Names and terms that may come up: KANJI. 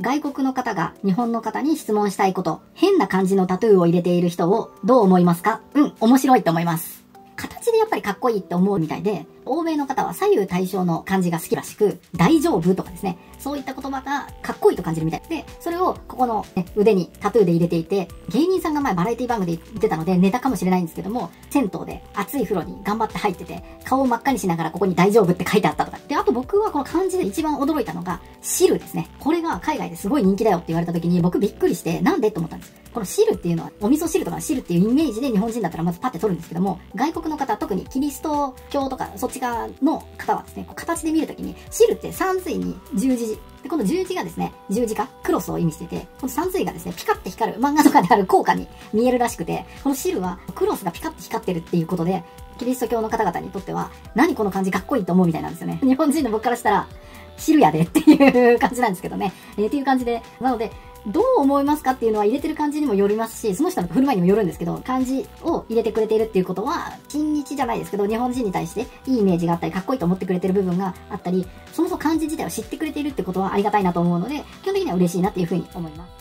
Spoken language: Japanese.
外国の方が日本の方に質問したいこと、変な感じのタトゥーを入れている人をどう思いますか？面白いと思います。形でやっぱりかっこいいって思うみたいで、欧米の方は左右対称の感じが好きらしく、大丈夫とかですね、そういった言葉がかっこいいと感じるみたいで、それをここの、ね、腕にタトゥーで入れていて、芸人さんが前バラエティ番組で言ってたのでネタかもしれないんですけども、銭湯で熱い風呂に頑張って入ってて、顔を真っ赤にしながらここに大丈夫って書いてあったとか。で、あと僕はこの漢字で一番驚いたのが、汁ですね。これが海外ですごい人気だよって言われた時に僕びっくりして、なんでと思ったんです。この汁っていうのは、お味噌汁とかの汁っていうイメージで日本人だったらまずパッて取るんですけども、外国の方、特にキリスト教とかそっち側の方はですね、形で見るときに、汁って三髄に十字。で、この十字がですね、十字架、クロスを意味してて、この三髄がですね、ピカって光る、漫画とかである効果に見えるらしくて、この汁はクロスがピカって光ってるっていうことで、キリスト教の方々にとっては、何この感じかっこいいと思うみたいなんですよね。日本人の僕からしたら、汁やでっていう感じなんですけどね。っていう感じで、なので、どう思いますかっていうのは入れてる感じにもよりますし、その人の振る舞いにもよるんですけど、漢字を入れてくれているっていうことは、親日じゃないですけど、日本人に対していいイメージがあったり、かっこいいと思ってくれてる部分があったり、そもそも漢字自体を知ってくれているってことはありがたいなと思うので、基本的には嬉しいなっていうふうに思います。